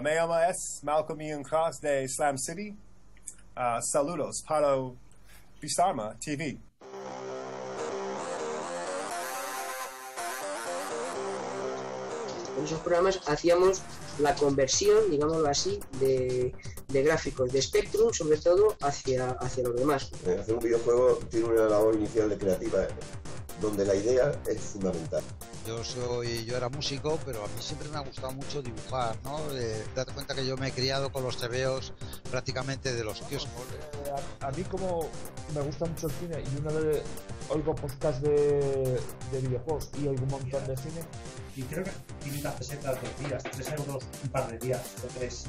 Me llamo S. Malcolm Ian Cross de Slam City. Saludos para Bisarma TV. En esos programas hacíamos la conversión, digámoslo así, de gráficos de Spectrum, sobre todo, hacia los demás. Hacer un videojuego tiene una labor inicial de creativa, donde la idea es fundamental. Yo era músico, pero a mí siempre me ha gustado mucho dibujar, ¿no? Date cuenta que yo me he criado con los tebeos prácticamente de los kioscos. A mí, como me gusta mucho el cine y una vez oigo podcast de videojuegos y oigo un montón de cine, y creo que 500 pesetas, 2 días, 3 euros, un par de días o 3.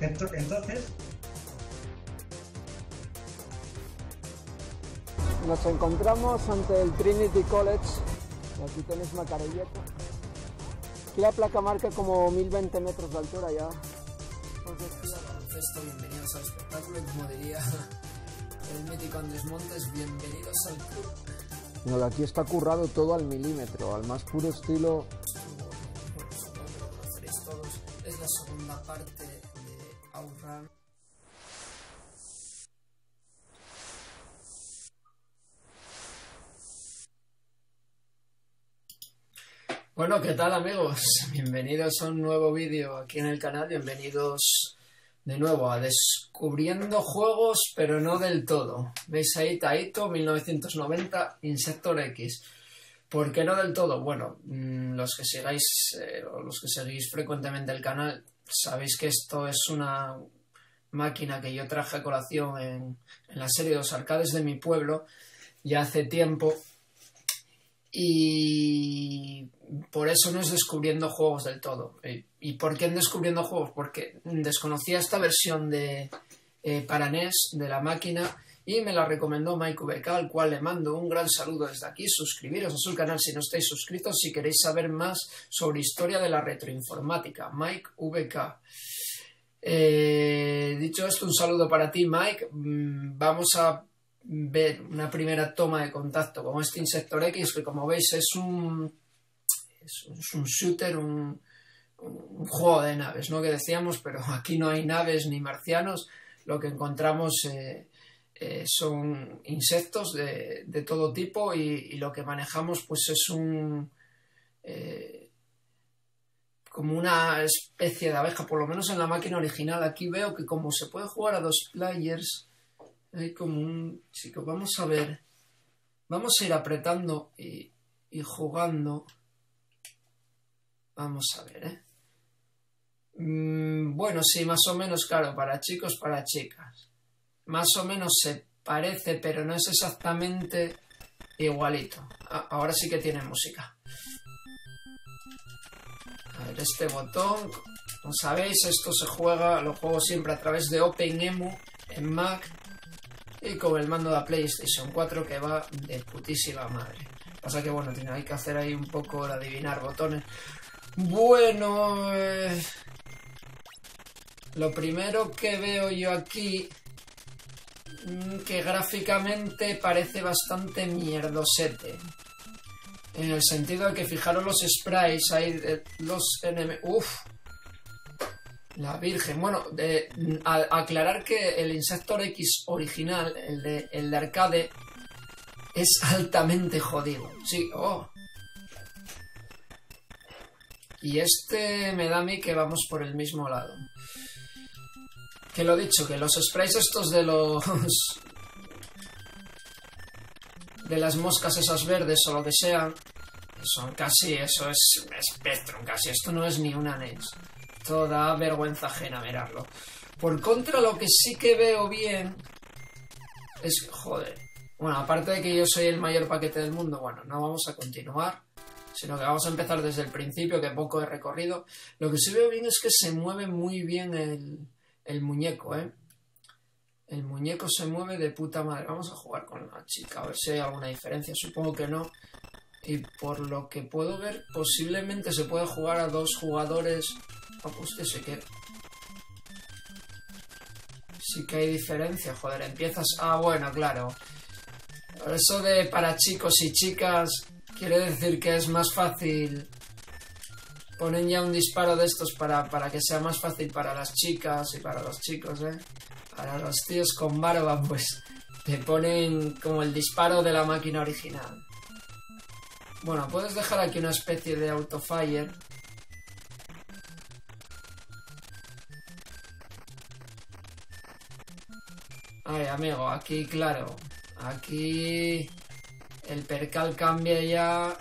Entonces... Nos encontramos ante el Trinity College. Aquí tenéis Macarelleta. Aquí la placa marca como 1020 metros de altura ya. Baloncesto, bienvenidos al espectáculo. Como diría el mítico Andrés Montes, bienvenidos al club. No, aquí está currado todo al milímetro, al más puro estilo. Es la segunda parte de Outrun. Bueno, ¿qué tal, amigos? Bienvenidos a un nuevo vídeo aquí en el canal, bienvenidos de nuevo a Descubriendo Juegos, pero no del todo. ¿Veis ahí Taito, 1990, Insector X? ¿Por qué no del todo? Bueno, los que sigáis o los que seguís frecuentemente el canal, sabéis que esto es una máquina que yo traje a colación en la serie de los arcades de mi pueblo ya hace tiempo. Y por eso no es Descubriendo Juegos del todo. ¿Y por qué en Descubriendo Juegos? Porque desconocía esta versión de para NES de la máquina y me la recomendó Mike VK, al cual le mando un gran saludo desde aquí. Suscribiros a su canal si no estáis suscritos, si queréis saber más sobre historia de la retroinformática. Mike VK. Dicho esto, un saludo para ti, Mike. Vamos a ver una primera toma de contacto con este Insector X, que como veis es un shooter, un juego de naves, ¿no? Que decíamos, pero aquí no hay naves ni marcianos. Lo que encontramos son insectos de todo tipo y lo que manejamos pues es como una especie de abeja, por lo menos en la máquina original. Aquí veo que como se puede jugar a 2 players... Hay como un... Chicos, vamos a ver. Vamos a ir apretando y jugando. Vamos a ver, bueno, sí, más o menos, claro, para chicos, para chicas. Más o menos se parece, pero no es exactamente igualito. Ahora sí que tiene música. A ver, este botón. Como sabéis, esto se juega, lo juego siempre a través de OpenEmu en Mac. Y con el mando de la PlayStation 4 que va de putísima madre. Pasa que, bueno, hay que hacer ahí un poco de adivinar botones. Bueno, lo primero que veo yo aquí, que gráficamente parece bastante mierdosete. En el sentido de que, fijaros los sprites, hay los enemigos... ¡Uf! La Virgen. Bueno, aclarar que el Insector X original, el de arcade, es altamente jodido. Sí, oh. Y este me da a mí que vamos por el mismo lado. Que lo dicho, que los sprays estos de los... de las moscas esas verdes o lo que sean, son casi, eso es Spectrum, casi. Esto no es ni una NES. Esto da vergüenza ajena mirarlo. Por contra, lo que sí que veo bien es... Joder. Bueno, aparte de que yo soy el mayor paquete del mundo, bueno, no vamos a continuar, sino que vamos a empezar desde el principio, que poco he recorrido. Lo que sí veo bien es que se mueve muy bien el muñeco, ¿eh? El muñeco se mueve de puta madre. Vamos a jugar con la chica, a ver si hay alguna diferencia. Supongo que no. Y por lo que puedo ver, posiblemente se puede jugar a 2 jugadores... Apústese que... Sí que hay diferencia, joder, empiezas... Ah, bueno, claro. Eso de para chicos y chicas quiere decir que es más fácil ponen ya un disparo de estos para que sea más fácil para las chicas y para los chicos, ¿eh? Para los tíos con barba, pues te ponen como el disparo de la máquina original. Bueno, puedes dejar aquí una especie de autofire. Ay, amigo, aquí, claro, aquí el percal cambia ya.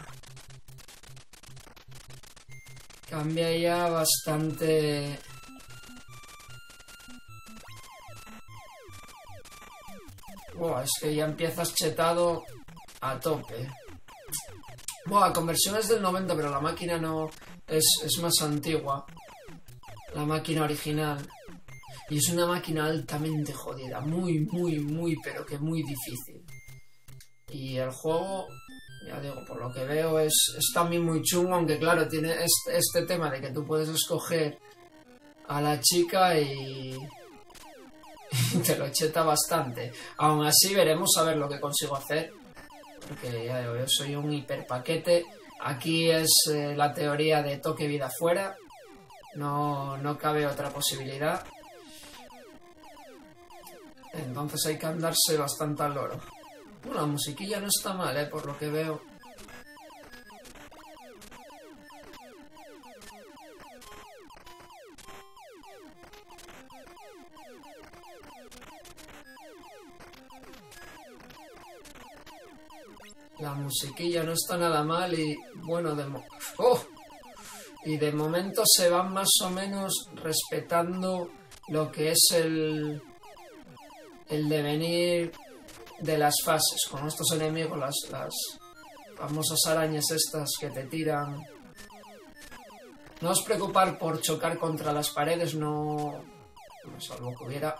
Cambia ya bastante. Buah, es que ya empiezas chetado a tope. Buah, conversión es del 90, pero la máquina no. Es más antigua. La máquina original. Y es una máquina altamente jodida. Muy, muy, muy, pero que muy difícil. Y el juego, ya digo, por lo que veo, es también muy chungo. Aunque claro, tiene este tema de que tú puedes escoger a la chica y te lo cheta bastante. Aún así veremos a ver lo que consigo hacer. Porque ya digo, yo soy un hiperpaquete. Aquí es la teoría de toque vida fuera. No cabe otra posibilidad. Entonces hay que andarse bastante al loro. Bueno, la musiquilla no está mal, por lo que veo. La musiquilla no está nada mal y bueno, ¡oh! Y de momento se van más o menos respetando lo que es el devenir de las fases, con estos enemigos, las famosas arañas estas que te tiran. No os preocupéis por chocar contra las paredes, no, salvo que hubiera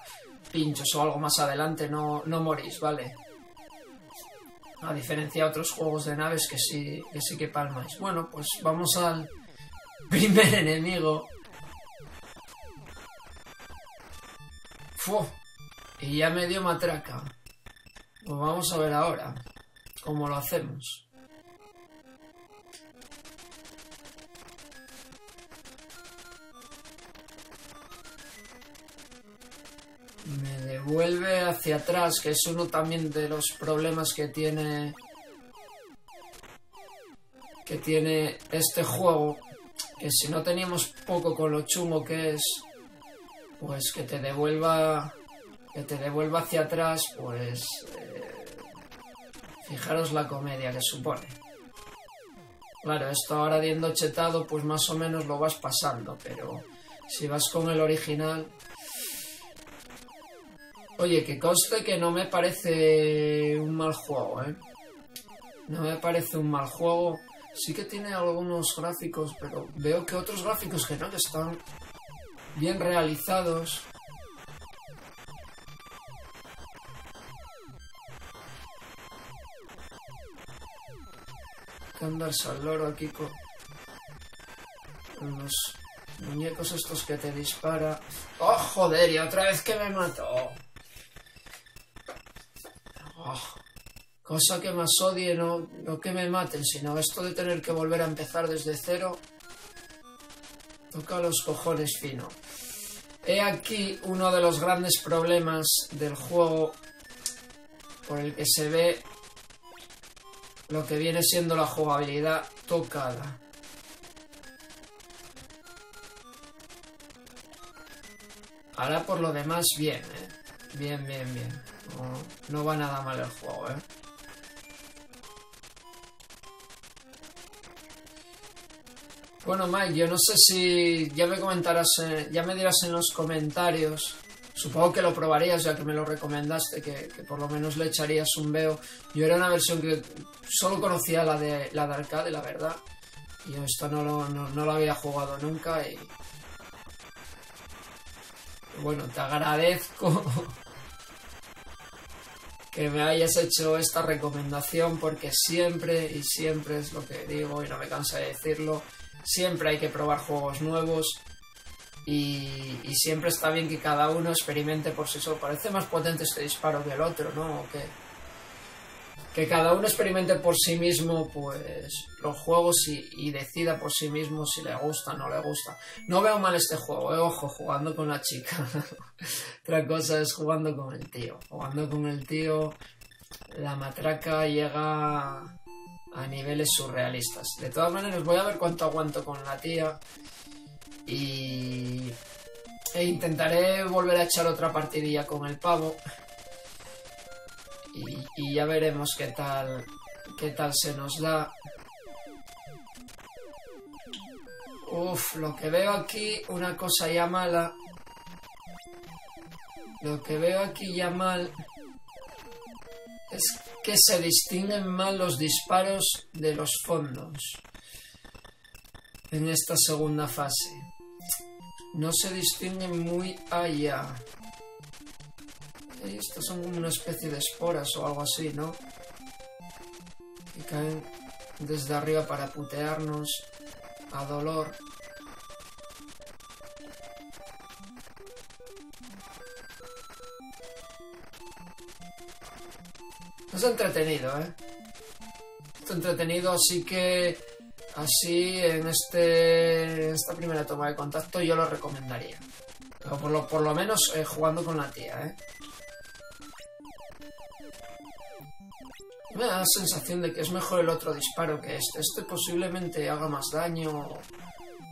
pinchos o algo más adelante, no morís, ¿vale? A diferencia de otros juegos de naves que sí que palmáis. Bueno, pues vamos al primer enemigo. ¡Fu! Y ya me dio matraca. Pues vamos a ver ahora cómo lo hacemos. Me devuelve hacia atrás, que es uno también de los problemas que tiene este juego. Que si no teníamos poco con lo chungo que es, pues que te devuelva hacia atrás, pues fijaros la comedia que supone. Claro, esto ahora yendo chetado, pues más o menos lo vas pasando, pero si vas con el original... Oye, que conste que no me parece un mal juego, ¿eh? No me parece un mal juego. Sí que tiene algunos gráficos, pero veo que otros gráficos que no, que están bien realizados. Hay que andarse al loro aquí con los muñecos estos que te dispara. ¡Oh, joder! Y otra vez que me mató. Oh, cosa que más odie, no que me maten, sino esto de tener que volver a empezar desde cero. Toca los cojones fino. He aquí uno de los grandes problemas del juego por el que se ve lo que viene siendo la jugabilidad tocada. Ahora por lo demás bien, bien. No va nada mal el juego, Bueno, Mike, yo no sé si ya me comentarás, ya me dirás en los comentarios. Supongo que lo probarías, ya que me lo recomendaste, que por lo menos le echarías un veo. Yo era una versión que solo conocía la de arcade, la verdad. Y yo esto no lo había jugado nunca y... Bueno, te agradezco que me hayas hecho esta recomendación, porque siempre y siempre es lo que digo y no me canso de decirlo. Siempre hay que probar juegos nuevos. Y siempre está bien que cada uno experimente por sí solo. Parece más potente este disparo que el otro, ¿no? ¿O qué? que cada uno experimente por sí mismo pues los juegos y decida por sí mismo si le gusta o no le gusta. No veo mal este juego, ojo, jugando con la chica. Otra cosa es jugando con el tío. Jugando con el tío, la matraca llega a niveles surrealistas. De todas maneras, voy a ver cuánto aguanto con la tía e intentaré volver a echar otra partidilla con el pavo. Y ya veremos qué tal se nos da. Uf, lo que veo aquí, una cosa ya mala. Lo que veo aquí ya mal es que se distinguen mal los disparos de los fondos en esta segunda fase. No se distinguen muy allá. Estas son como una especie de esporas o algo así, ¿no? Que caen desde arriba para putearnos a dolor. Es entretenido, ¿eh? Es entretenido, así que... así, en esta primera toma de contacto yo lo recomendaría. O por lo menos jugando con la tía, ¿eh? Me da la sensación de que es mejor el otro disparo que este. Este posiblemente haga más daño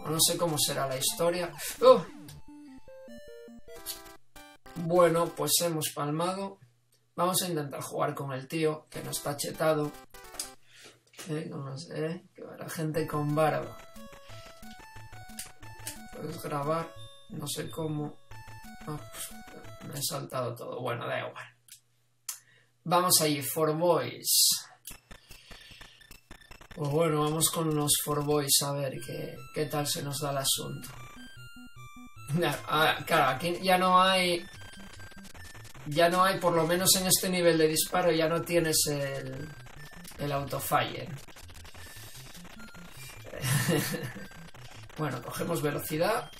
o no sé cómo será la historia. ¡Oh! Bueno, pues hemos palmado. Vamos a intentar jugar con el tío, que no está chetado. No sé, que habrá gente con barba. Puedes grabar, no sé cómo. Ah, pues, me he saltado todo. Bueno, da igual. Vamos allí, 4Boys. Pues bueno, vamos con los 4Boys a ver qué tal se nos da el asunto. Claro, aquí ya no hay... ya no hay, por lo menos en este nivel de disparo, ya no tienes el autofire. Bueno, cogemos velocidad.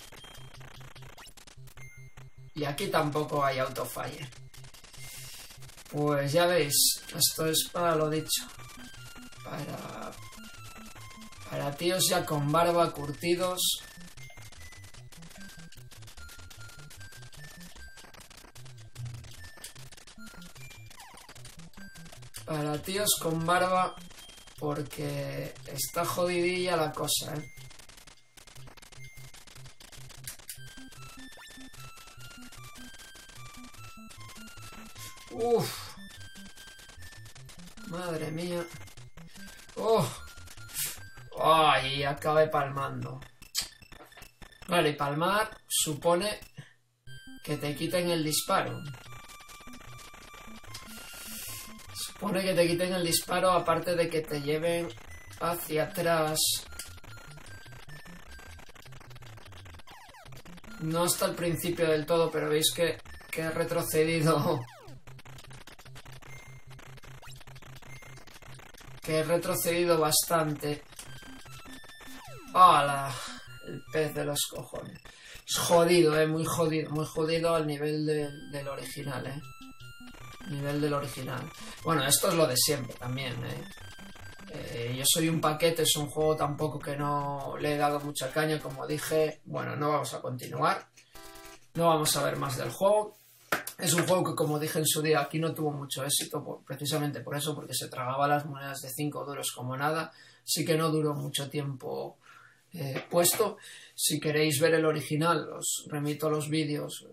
Y aquí tampoco hay autofire. Pues ya veis, esto es para lo dicho. Para tíos ya con barba, curtidos. Para tíos con barba, porque está jodidilla la cosa, ¿eh? Uf, madre mía. Oh, ay, acabé palmando. Vale, palmar supone que te quiten el disparo. Supone que te quiten el disparo, aparte de que te lleven hacia atrás. No hasta el principio del todo, pero veis que he retrocedido. Que he retrocedido bastante. ¡Hala! El pez de los cojones. Es jodido, muy jodido. Muy jodido al nivel del original, Nivel del original. Bueno, esto es lo de siempre también, Yo soy un paquete, es un juego tampoco que no le he dado mucha caña, como dije. Bueno, no vamos a continuar. No vamos a ver más del juego. Es un juego que, como dije en su día, aquí no tuvo mucho éxito, precisamente por eso, porque se tragaba las monedas de 5 duros como nada. Así que no duró mucho tiempo puesto. Si queréis ver el original, os remito a los vídeos,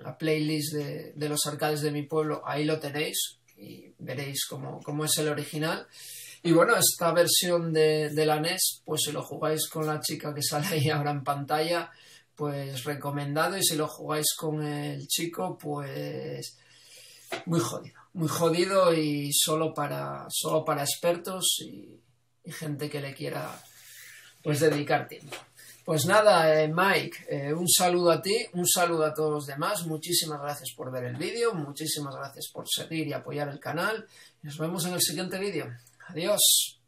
la playlist de los arcades de mi pueblo, ahí lo tenéis y veréis cómo es el original. Y bueno, esta versión de la NES, pues si lo jugáis con la chica que sale ahí ahora en pantalla... pues recomendado, y si lo jugáis con el chico, pues muy jodido y solo para expertos y gente que le quiera pues dedicar tiempo. Pues nada, Mike, un saludo a ti, un saludo a todos los demás, muchísimas gracias por ver el vídeo, muchísimas gracias por seguir y apoyar el canal, nos vemos en el siguiente vídeo, adiós.